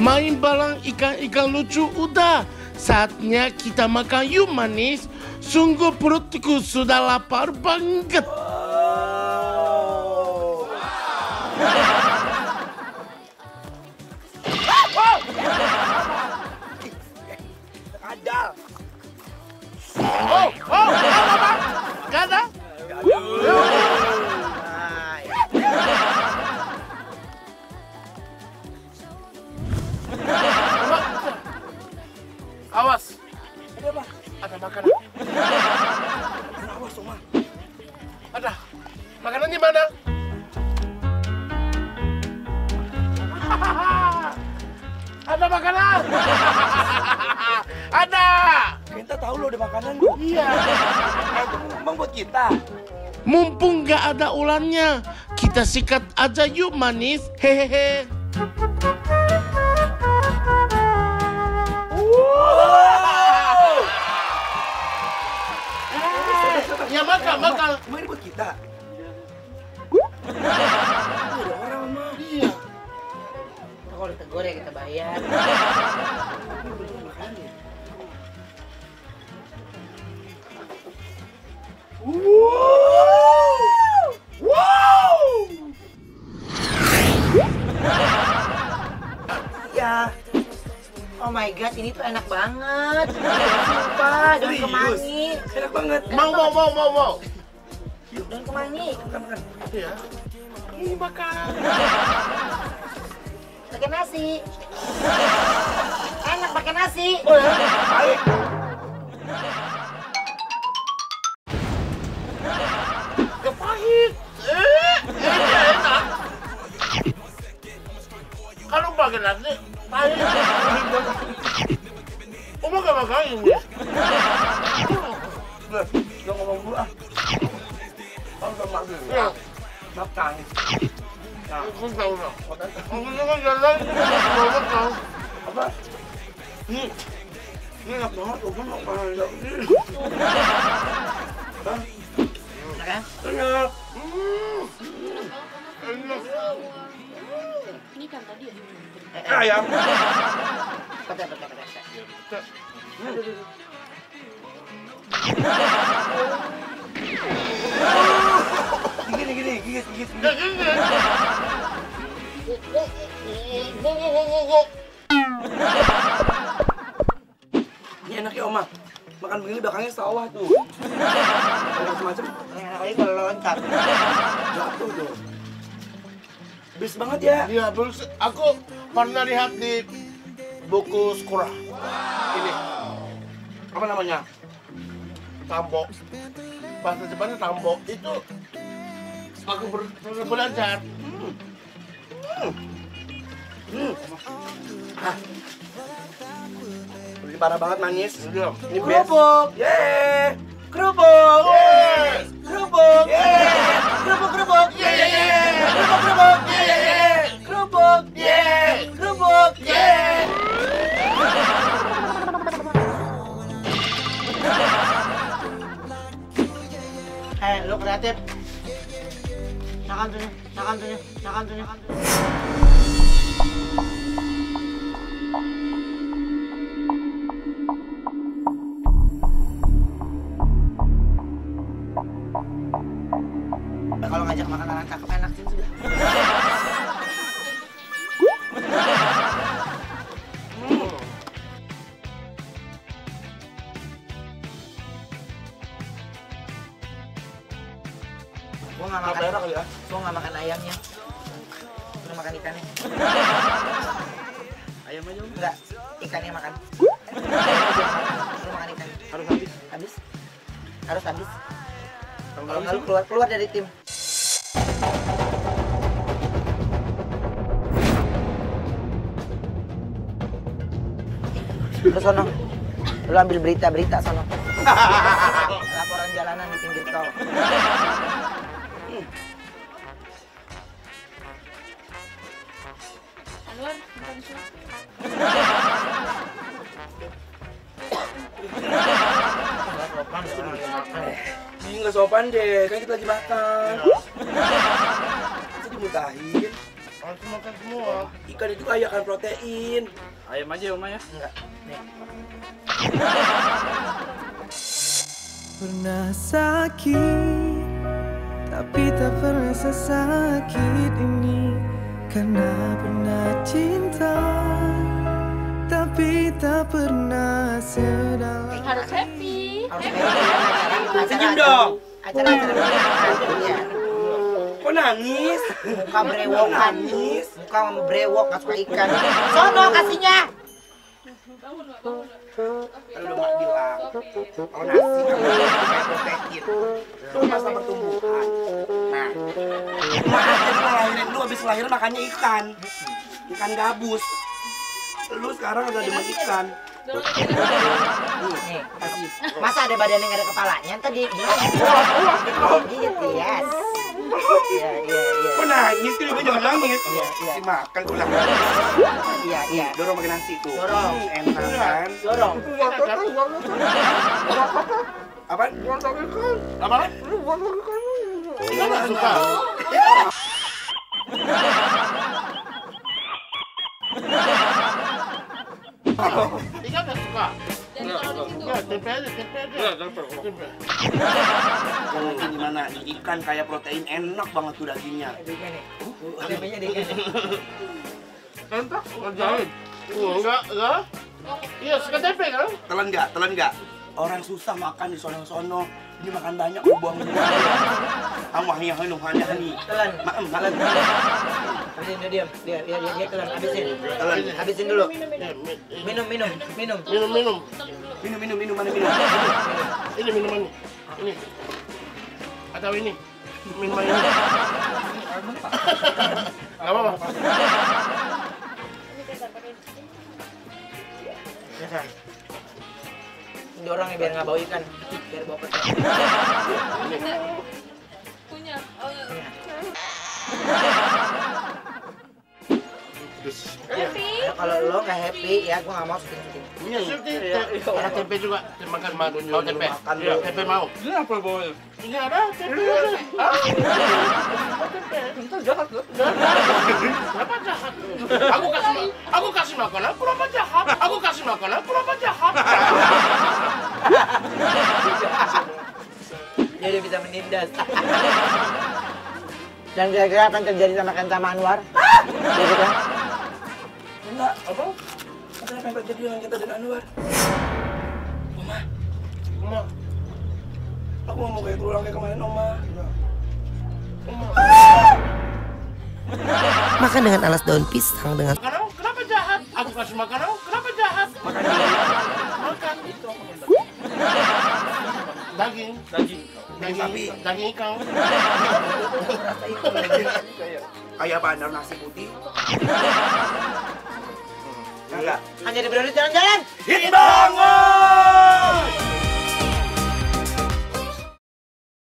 main balang ikan-ikan lucu udah. Saatnya kita makan yuk manis. Sungguh perutku sudah lapar banget. Oh. Kadal. Apa? Kadal? Awas. Ada apa? Ada makanan. Awas, Oma. Ada. Makanan di mana? Ada makanan. Ada. Kita tahu lo ada makanan. Iya. Itu memang buat kita. Mumpung nggak ada ulannya, kita sikat aja yuk manis. Hehehe. Ya makan. Emang ini buat kita? Ada orang mah. Iya. Kalau ditegur ya kita bayar. Tapi belum makan ya. Wow! Ya. Oh my god, ini tuh enak banget. Sumpah, daun kemangi. Enak banget. Mau. Daun kemangi. Makan. Iya. Ini makan. Pakai nasi. Enak pakai nasi. Oh ya. Baik. Kepahit. Enak. Kalau pakai nasi, Oma gak makanin gue. Udah ngomong dulu ah. Kamu udah makan. Iya. Makan. Nah, aku tau lah. Aku kan jalan. Aku tau. Apa? Ini enak banget. Aku gak makan. Hah? Enak? Enak. Enak. Ini kan tadi ya? Ayam. Petai. Gigit. Ini enak ya, Oma. Makan begini belakangnya sawah tuh. Kalau semacam enak lagi kalau loncat. Jatuh tuh. Beres banget ya? Iya, beres. Aku pernah lihat di buku sekolah. Wow. Ini. Apa namanya? Tambo. Bahasa Jepangnya tambo. Itu aku belajar. Hah. Ini parah banget manis. Ini kerupuk. Yeay. Kerupuk. Yeay. Kerupuk. Yeay. Kerupuk. Yeay. Kerupuk. Yeay. Kerupuk. Yeay. Kerupuk. Yeay. Eh, lu kreatif. Nakan tuh. Kalau ngajak makan orang cakep enak sih sudah. Gua nggak makan ayamnya. Gua makan ikannya. Ayam aja enggak, ikannya makan. Gua makan ikan. Harus habis. Kalau nggak keluar dari tim. Ke sono. Lu ambil berita sono. Laporan jalanan di pinggir tol. Anwar, makan siang. Ini nggak sopan deh, kan kita lagi makan. Bisa dimutahin. Harus makan semua. Ikan itu kaya akan protein. Ayam aja Uma ya? Enggak. Nih. Pernah sakit, tapi tak pernah sesakit ini. Karena pernah cinta, tapi tak pernah sedalam. Harus happy. Senyum dong. Kok nangis? Muka brewok nangis. Muka brewok gak suka ikan. Sono kasihnya. Kalau udah bilang, kalau nasi kamu protein, domba sama pertumbuhan. Nah, lu abis lahiran makannya ikan, ikan gabus. Lu sekarang udah demen ikan. Nih, masa ada badan yang ada kepalanya tadi? Gitu ya. Iya. Kok nangis? Kan juga jangan nangis. Iya. Makan pulang. Iya. Dorong makan nasi tuh. Dorong. Enak kan? Dorong. Apa? Buang lagi kan? Apa? Lu buang lagi kan? Enggak nggak suka. Enggak nggak suka. Ya, tempe aja. Tempe. Mungkin gimana? Ikan kayak protein enak banget tuh dagingnya. Tempenya dikit. Tempe? Jahit. Enggak. Iya, suka tempe kan? Telan enggak? Orang susah makan di sono-sono. Ini makan banyak buang-buang. Amahnya nih. Telan. Habisin dulu, dia telan, habisin dulu. Minum. Mana minum? Ini minumannya. Ini. Atau ini. Minumannya. Enggak apa-apa. Ini orang biar enggak bau ikan, biar bau petai. Punya. Oh iya. Happy. Ya, kalau lo nggak happy ya, gue nggak mau syuting. Ada tempe juga, makan madu. Mau tempe? Iya, tempe mau. Ini apa bawanya? Ini ada tempe. Tempe jahat lo. Kenapa jahat? Aku kasih makanan, kurang jahat. Jadi bisa menindas. Dan kira-kira akan terjadi sama kan sama Anwar? Kira-kira? Enggak, apa? Katanya pengen terjadi dengan kita dan Anwar. Oma. Aku mau kayak tulang kayak kemarin, Oma. Makan dengan alas daun pisang dengan... Makanan, kenapa jahat? Aku kasih makanan, kenapa jahat? Makan itu. Daging ikan. Kayak bandar nasi putih. Enggak. Hanya di Brodus jalan-jalan. Hit banget.